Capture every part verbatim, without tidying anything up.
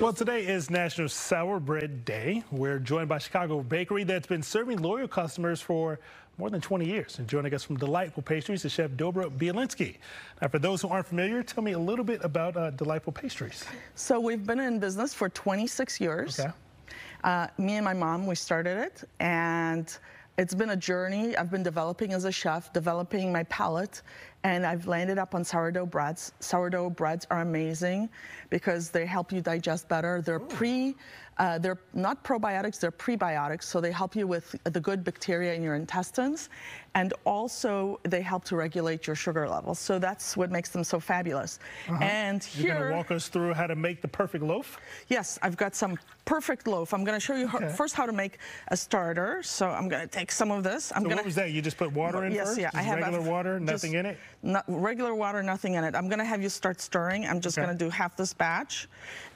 Well, today is National Sour Bread Day. We're joined by Chicago bakery that's been serving loyal customers for more than twenty years. And joining us from Delightful Pastries is Chef Dobra Bielinski. Now, for those who aren't familiar, tell me a little bit about uh, Delightful Pastries. So we've been in business for twenty-six years. Okay. Uh, me and my mom, we started it, and it's been a journey. I've been developing as a chef, developing my palate, and I've landed up on sourdough breads. Sourdough breads are amazing because they help you digest better. They're pre, uh, they're not probiotics, they're prebiotics, so they help you with the good bacteria in your intestines, and also they help to regulate your sugar levels. So that's what makes them so fabulous. Uh-huh. And here, you're gonna walk us through how to make the perfect loaf? Yes, I've got some perfect loaf. I'm gonna show you okay. how, first how to make a starter. So I'm gonna take some of this. I'm so gonna, what was that? You just put water in yes, first? Yes, yeah. Just I have regular a, water, nothing in it? Not, regular water, nothing in it. I'm gonna have you start stirring. I'm just okay. gonna do half this batch.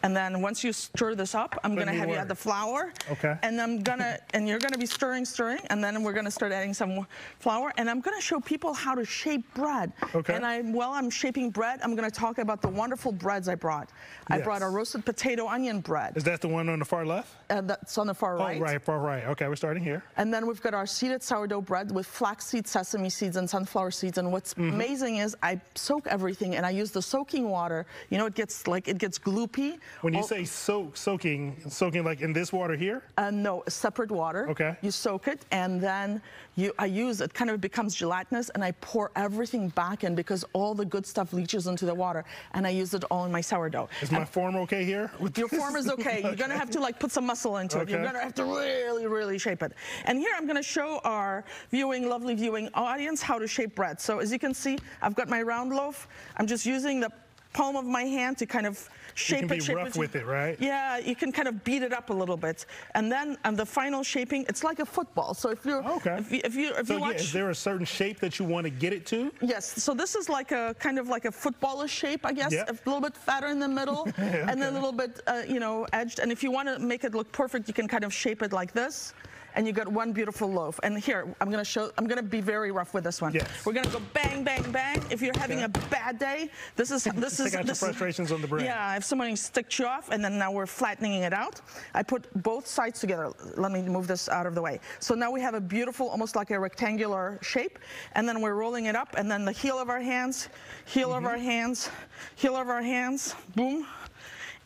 And then once you stir this up, I'm put gonna have water. You add the flour. Okay. And I'm gonna, and you're gonna be stirring, stirring, and then we're gonna start adding some flour. And I'm gonna show people how to shape bread. Okay. And I, while I'm shaping bread, I'm gonna talk about the wonderful breads I brought. Yes. I brought a roasted potato onion bread. Is that the one on the far left? Uh, that's on the far right. Oh, right, far right. Okay, we're starting here. And then we've got our seeded sourdough bread with flaxseed, sesame seeds, and sunflower seeds. And what's mm-hmm. amazing is I soak everything, and I use the soaking water. You know, it gets like it gets gloopy. When you oh, say soak, soaking, soaking like in this water here? Uh, no, separate water. Okay. You soak it, and then you I use it. Kind of becomes gelatinous, and I pour everything back in because all the good stuff leaches into the water, and I use it all in my sourdough. Is and my form okay here? Your form is okay. You're okay. gonna have to like put some muscle into okay. it. You're gonna have to really, really shape it. And here I'm gonna show our viewing, lovely viewing audience how to shape bread. So as you can see, I've got my round loaf. I'm just using the palm of my hand to kind of shape it. You can be it, rough it. with it, right? Yeah, you can kind of beat it up a little bit. And then um, the final shaping, it's like a football. So if you're, okay. if you, if you, if so you watch. Yeah, is there a certain shape that you want to get it to? Yes, so this is like a kind of like a footballish shape, I guess. Yep. A little bit fatter in the middle okay. and a little bit, uh, you know, edged. And if you want to make it look perfect, you can kind of shape it like this. And you got one beautiful loaf. And here, I'm gonna show, I'm gonna be very rough with this one. Yes. We're gonna go bang, bang, bang. If you're having okay. a bad day, this is, this is, this frustrations is, on the bread. Yeah, if somebody sticks you off, and then now we're flattening it out. I put both sides together. Let me move this out of the way. So now we have a beautiful, almost like a rectangular shape. And then we're rolling it up, and then the heel of our hands, heel mm-hmm. of our hands, heel of our hands, boom.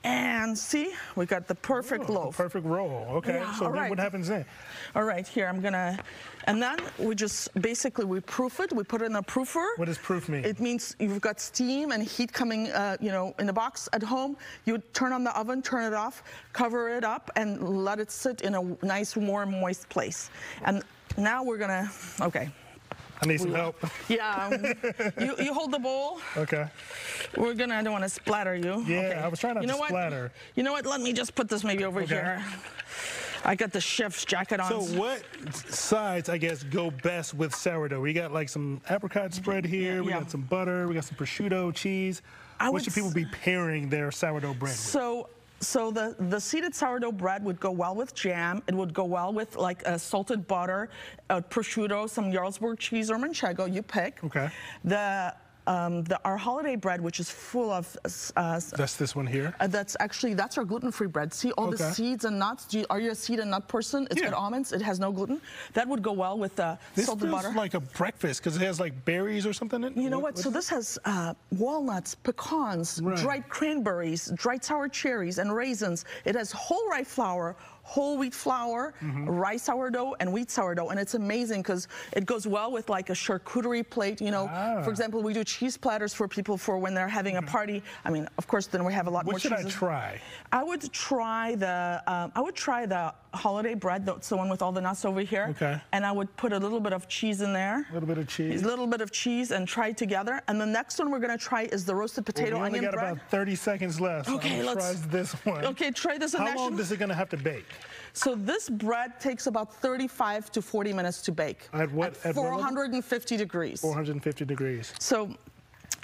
And see, we got the perfect Ooh, loaf. The perfect roll, okay. Yeah, so then right. what happens then? All right, here, I'm gonna, and then we just, basically we proof it, we put it in a proofer. What does proof mean? It means you've got steam and heat coming, uh, you know, in the box at home. You turn on the oven, turn it off, cover it up, and let it sit in a nice, warm, moist place. And now we're gonna, okay. I need some help. Yeah, um, you, you hold the bowl. Okay. We're gonna, I don't wanna splatter you. Yeah, okay. I was trying not you know to what? splatter. You know what, let me just put this maybe over okay. here. I got the chef's jacket on. So what sides, I guess, go best with sourdough? We got like some apricot spread here, yeah, we yeah. got some butter, we got some prosciutto, cheese. I what should people be pairing their sourdough bread with? So. So the, the seeded sourdough bread would go well with jam. It would go well with like uh, salted butter, uh, prosciutto, some Jarlsberg cheese or Manchego, you pick. Okay. The, um, the, our holiday bread, which is full of... Uh, that's this one here? Uh, that's actually, that's our gluten-free bread. See all okay. the seeds and nuts? Do you, are you a seed and nut person? It's yeah. got almonds, it has no gluten. That would go well with uh, salted butter. This is like a breakfast because it has like berries or something in it. You know what, what? so this has uh, walnuts, pecans, right. dried cranberries, dried sour cherries, and raisins. It has whole rye flour, whole wheat flour, mm-hmm. rye sourdough, and wheat sourdough. And it's amazing because it goes well with like a charcuterie plate. You know, ah. for example, we do cheese platters for people for when they're having mm-hmm. a party. I mean, of course, then we have a lot what more cheese. What should cheeses. I try? I would try the, um, I would try the holiday bread, that's the one with all the nuts over here. Okay. And I would put a little bit of cheese in there. A little bit of cheese. A little bit of cheese and try it together. And the next one we're gonna try is the roasted potato well, we onion bread. We only got about thirty seconds left. Okay, so let's try this one. Okay, try this one. How long is it gonna have to bake? So this bread takes about thirty-five to forty minutes to bake. At what? At four hundred fifty degrees. four hundred fifty degrees. So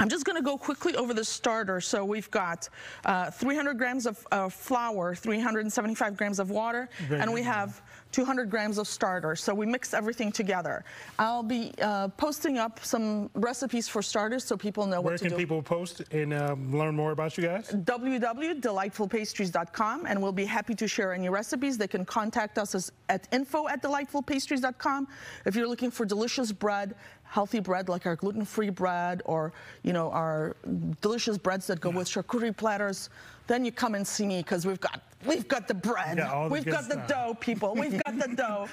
I'm just going to go quickly over the starter. So we've got uh, three hundred grams of uh, flour, three hundred seventy-five grams of water, Very and we nice. have two hundred grams of starter. So we mix everything together. I'll be uh, posting up some recipes for starters so people know Where what to do. Where can people post and um, learn more about you guys? w w w dot delightful pastries dot com, and we'll be happy to share any recipes. They can contact us as, at info at delightful pastries dot com if you're looking for delicious bread, healthy bread like our gluten-free bread, or you know, our delicious breads that go with charcuterie platters. Then you come and see me because we've got we've got the bread, yeah, we've got the dough, people, we've got the dough.